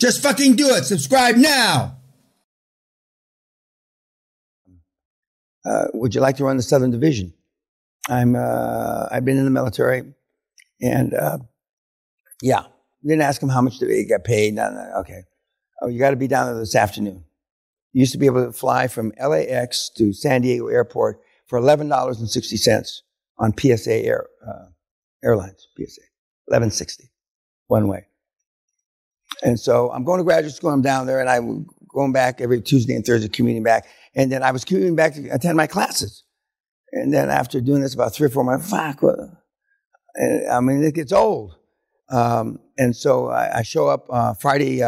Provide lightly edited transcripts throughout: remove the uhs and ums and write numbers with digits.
Just fucking do it. Subscribe now. Would you like to run the Southern Division? I've been in the military, and yeah. Didn't ask him how much they got paid. No. Okay. Oh, you got to be down there this afternoon. You used to be able to fly from LAX to San Diego Airport for $11.60 on PSA Air Airlines. PSA $11.60 one way. And so I'm going to graduate school. I'm down there, and I'm going back every Tuesday and Thursday, commuting back. And then I was commuting back to attend my classes. And then after doing this about 3 or 4 months, fuck. I mean, it gets old. And so I show up Friday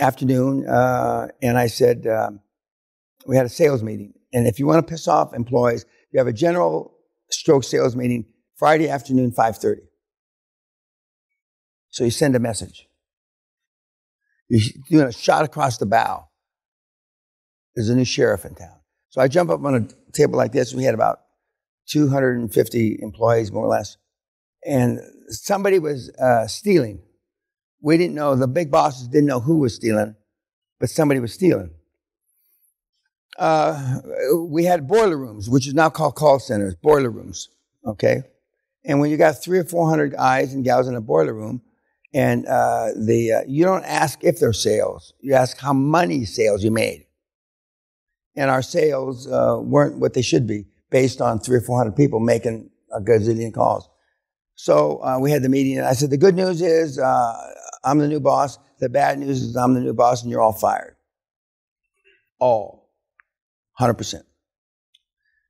afternoon, and I said, we had a sales meeting. And if you want to piss off employees, you have a general stroke sales meeting Friday afternoon, 5:30. So you send a message. You're doing a shot across the bow. There's a new sheriff in town. So I jump up on a table like this. We had about 250 employees, more or less. And somebody was stealing. We didn't know. The big bosses didn't know who was stealing, but somebody was stealing. We had boiler rooms, which is now called call centers, boiler rooms, okay? And when you got 300 or 400 guys and gals in a boiler room, and you don't ask if they're sales. You ask how many sales you made. And our sales weren't what they should be based on 300 or 400 people making a gazillion calls. So we had the meeting, and I said, the good news is I'm the new boss. The bad news is I'm the new boss, and you're all fired. All. 100%.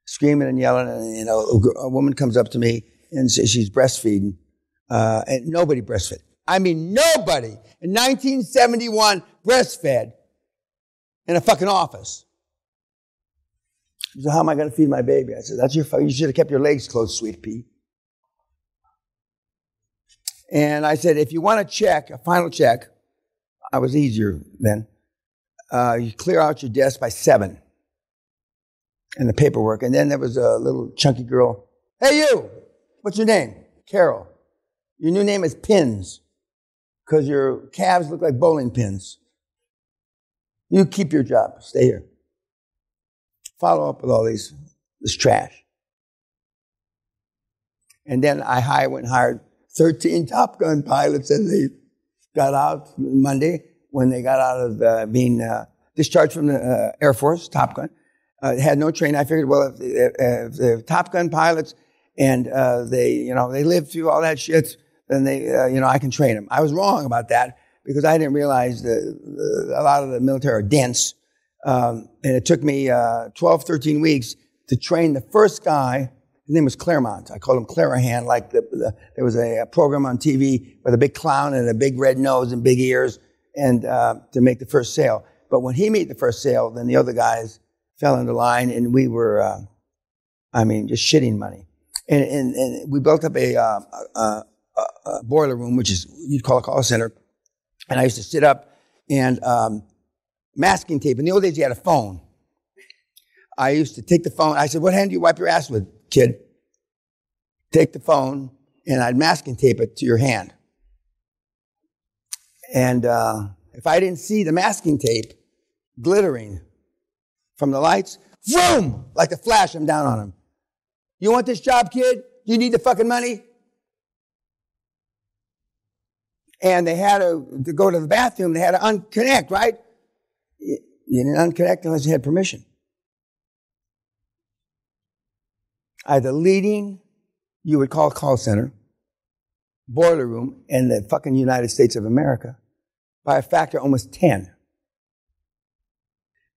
Screaming and yelling, and a woman comes up to me, and she's breastfeeding, and nobody breastfed. I mean, nobody in 1971 breastfed in a fucking office. She said, how am I going to feed my baby? I said, you should have kept your legs closed, sweet pea. And I said, if you want a final check, I was easier then, you clear out your desk by 7 and the paperwork. And then there was a little chunky girl. Hey, you, what's your name? Carol. Your new name is Pins because your calves look like bowling pins. You keep your job. Stay here. Follow up with all this trash. And then I went and hired 13 Top Gun pilots, and they got out Monday when they got out of being discharged from the Air Force, Top Gun. Had no training. I figured, well, if they're Top Gun pilots and they lived through all that shit, then I can train them. I was wrong about that because I didn't realize that a lot of the military are dense. And it took me 12, 13 weeks to train the first guy. His name was Claremont. I called him Clarahan. Like there was a program on TV with a big clown and a big red nose and big ears, and to make the first sale. But when he made the first sale, then the other guys fell into line, and we were, just shitting money. And we built up a boiler room, which is you'd call a call center. And I used to sit up and masking tape. In the old days, you had a phone. I used to take the phone. I said, "What hand do you wipe your ass with, kid?" Take the phone, and I'd masking tape it to your hand. And if I didn't see the masking tape glittering from the lights, vroom, like a flash, I'm down on him. You want this job, kid? Do you need the fucking money? And they had to go to the bathroom. They had to unconnect, right? You didn't unconnect unless you had permission. I had the leading, you would call call center, boiler room, in the fucking United States of America by a factor of almost 10.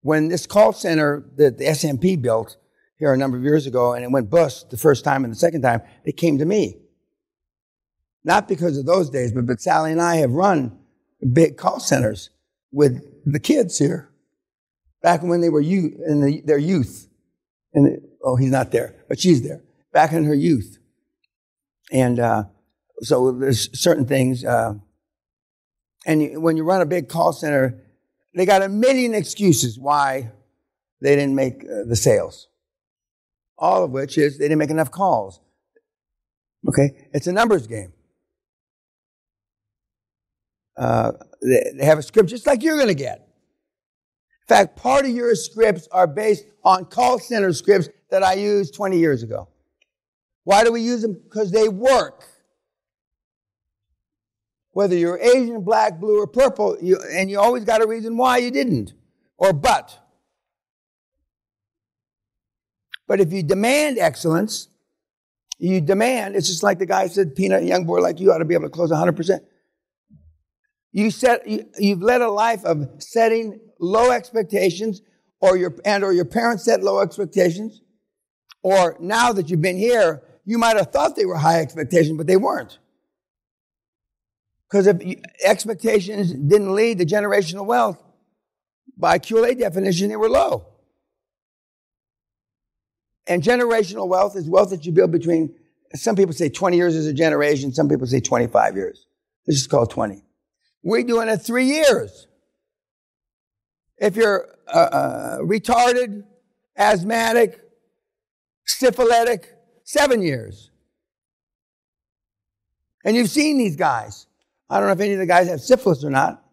When this call center that the SMP built here a number of years ago, and it went bust the first time and the second time, it came to me. Not because of those days, but Sally and I have run big call centers with the kids here back when they were their youth. And oh, he's not there, but she's there. Back in her youth. And so there's certain things. And when you run a big call center, they got a million excuses why they didn't make the sales. All of which is they didn't make enough calls. Okay? It's a numbers game. They have a script just like you're going to get. In fact, part of your scripts are based on call center scripts that I used 20 years ago. Why do we use them? Because they work. Whether you're Asian, black, blue, or purple, and you always got a reason why you didn't, or but. But if you demand excellence, you demand, it's just like the guy said, Peanut, young boy like you ought to be able to close 100%. You've led a life of setting low expectations, or your parents set low expectations, or now that you've been here, you might have thought they were high expectations, but they weren't. Because if expectations didn't lead to generational wealth, by QLA definition, they were low. And generational wealth is wealth that you build between, some people say 20 years is a generation, some people say 25 years. This is called 20. We're doing it 3 years. If you're retarded, asthmatic, syphilitic, 7 years. And you've seen these guys. I don't know if any of the guys have syphilis or not.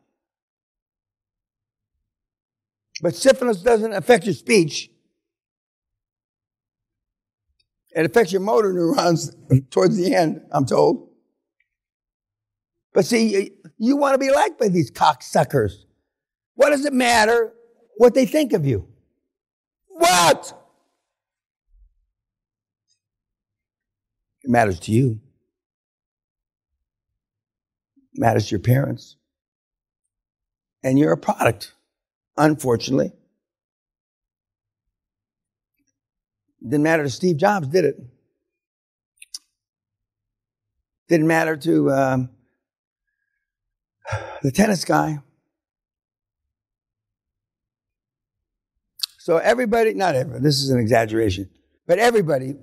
But syphilis doesn't affect your speech. It affects your motor neurons towards the end, I'm told. But see, you want to be liked by these cocksuckers. What does it matter what they think of you? What? It matters to you. It matters to your parents. And you're a product, unfortunately. Didn't matter to Steve Jobs, did it? Didn't matter to the tennis guy. So everybody, not everybody, this is an exaggeration, but everybody,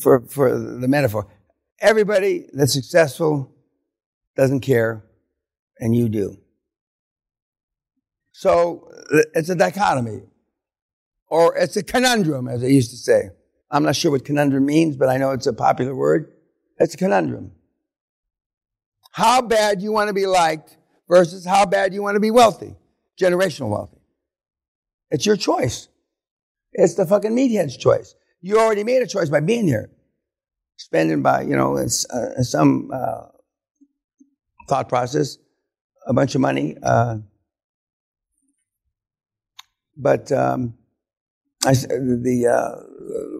for the metaphor, everybody that's successful doesn't care, and you do. So it's a dichotomy, or it's a conundrum, as they used to say. I'm not sure what conundrum means, but I know it's a popular word. It's a conundrum. How bad you want to be liked versus how bad you want to be wealthy, generational wealthy. It's your choice. It's the fucking meathead's choice. You already made a choice by being here. Spending by, some thought process, a bunch of money.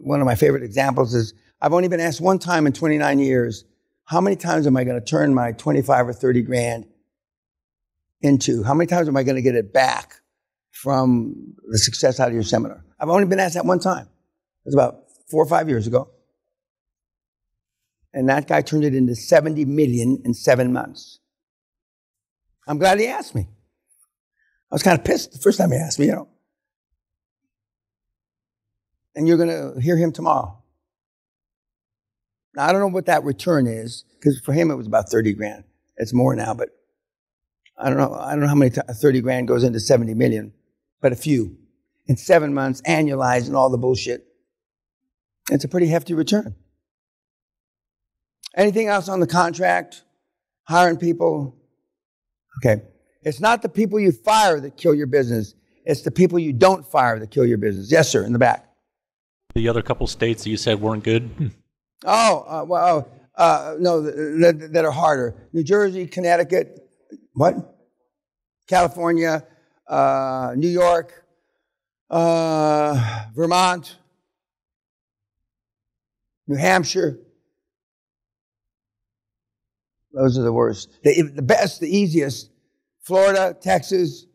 One of my favorite examples is I've only been asked one time in 29 years, how many times am I going to turn my 25 or 30 grand into? How many times am I going to get it back from the success out of your seminar? I've only been asked that one time. It was about 4 or 5 years ago. And that guy turned it into $70 million in 7 months. I'm glad he asked me. I was kind of pissed the first time he asked me, And you're going to hear him tomorrow. Now, I don't know what that return is, because for him it was about 30 grand. It's more now, but I don't know how many 30 grand goes into 70 million, but a few. In 7 months, annualized and all the bullshit. It's a pretty hefty return. Anything else on the contract? Hiring people? Okay. It's not the people you fire that kill your business. It's the people you don't fire that kill your business. Yes, sir, in the back. The other couple states that you said weren't good? That are harder. New Jersey, Connecticut, what? California, New York, Vermont, New Hampshire. Those are the worst. The best, the easiest, Florida, Texas,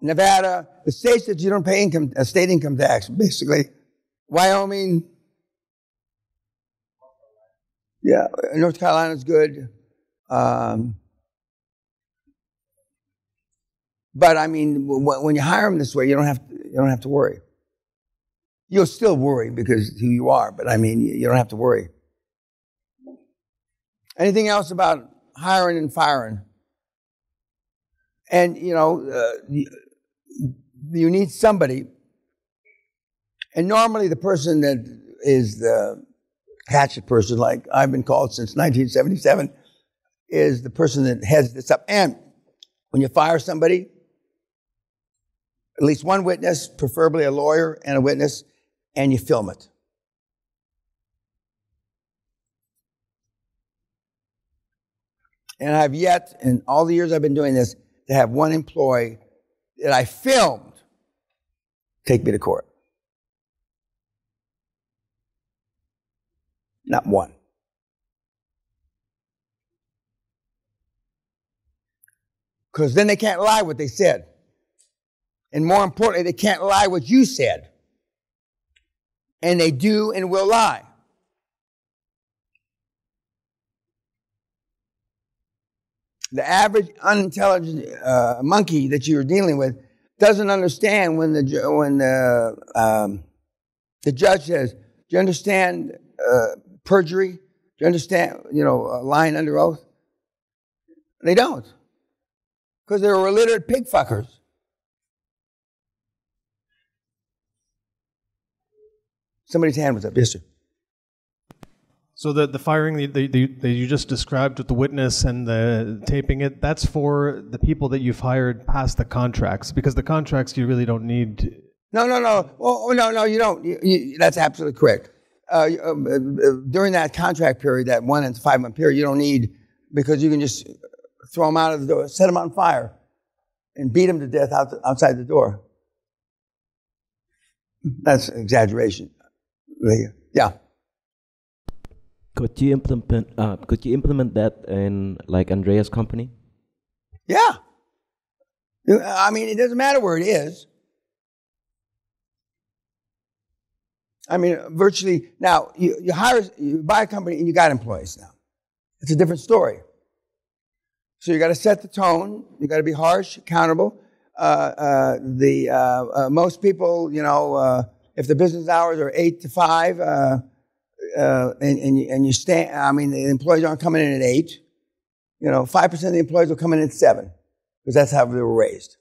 Nevada, the states that you don't pay state income tax, basically. Wyoming, yeah, North Carolina's good. But I mean, when you hire them this way, you don't have to worry. You'll still worry because who you are, but I mean, you don't have to worry. Anything else about hiring and firing? And you need somebody. And normally the person that is the hatchet person, like I've been called since 1977, is the person that heads this up. And when you fire somebody, at least one witness, preferably a lawyer and a witness, and you film it. And I've yet, in all the years I've been doing this, to have one employee that I filmed take me to court. Not one. Because then they can't lie what they said. And more importantly, they can't lie what you said. And they do and will lie. The average unintelligent monkey that you're dealing with doesn't understand when the judge says, "Do you understand perjury? Do you understand, lying under oath?" They don't, because they're illiterate pig fuckers. Somebody's hand was up. Yes, sir. So the firing that you just described with the witness and the taping it, that's for the people that you've hired past the contracts, because the contracts you really don't need. To... No. Oh, no, you don't. That's absolutely correct. During that contract period, that 1 and 5 month period, you don't need, because you can just throw them out of the door, set them on fire, and beat them to death outside the door. That's an exaggeration. Yeah. Could you implement? Could you implement that in like Andrea's company? Yeah. I mean, it doesn't matter where it is. I mean, virtually now you buy a company and you got employees now. It's a different story. So you got to set the tone. You got to be harsh, accountable. Most people, if the business hours are 8 to 5. And you stand. I mean, the employees aren't coming in at 8. 5% of the employees will come in at 7, because that's how they were raised.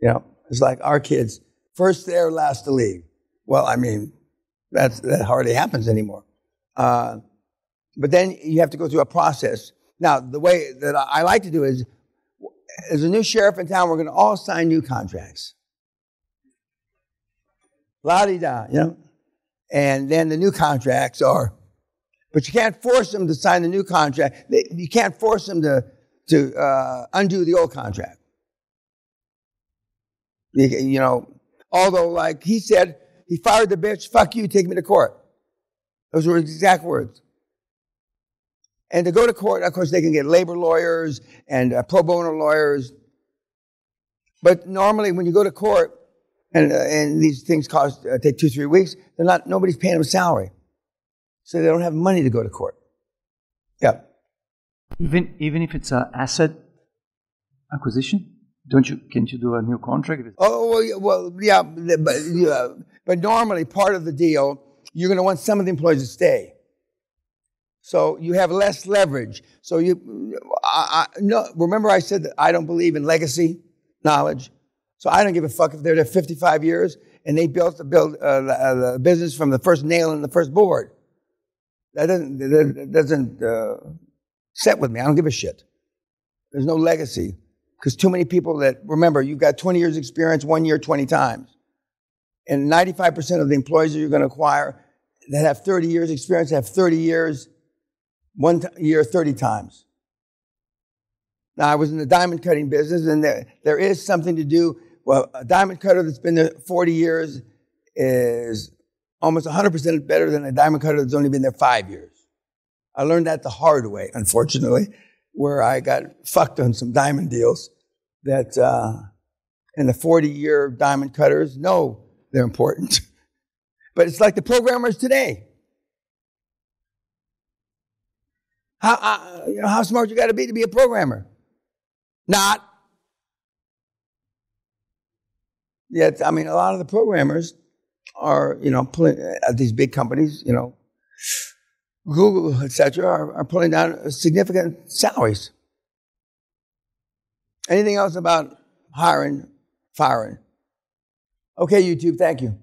It's like our kids, first there, last to leave. Well, I mean, that hardly happens anymore. But then you have to go through a process. Now, the way that I like to do is, as a new sheriff in town, we're going to all sign new contracts. La-di-da, And then the new contracts are, but you can't force them to sign the new contract. You can't force them to undo the old contract. Although, like he said, he fired the bitch, fuck you, take me to court. Those were his exact words. And to go to court, of course, they can get labor lawyers and pro bono lawyers. But normally when you go to court, and these things take 2-3 weeks. Nobody's paying them a salary, so they don't have money to go to court. Yeah. Even if it's an asset acquisition, can't you do a new contract? Oh well, yeah. But normally, part of the deal, you're going to want some of the employees to stay, so you have less leverage. So remember I said that I don't believe in legacy knowledge. So I don't give a fuck if they're there 55 years and they built the business from the first nail in the first board. That doesn't set with me. I don't give a shit. There's no legacy, because too many people that remember you've got 20 years experience, 1 year, 20 times, and 95% of the employees that you're going to acquire that have 30 years experience have 30 years, 1 year, 30 times. Now I was in the diamond cutting business, and there is something to do. Well, a diamond cutter that's been there 40 years is almost 100% better than a diamond cutter that's only been there 5 years. I learned that the hard way, unfortunately, where I got fucked on some diamond deals that in the 40-year diamond cutters know they're important. But it's like the programmers today. How smart you got to be a programmer? Not. Yet, I mean, a lot of the programmers are, pulling at these big companies, Google, etc., are pulling down significant salaries. Anything else about hiring, firing? Okay, YouTube, thank you.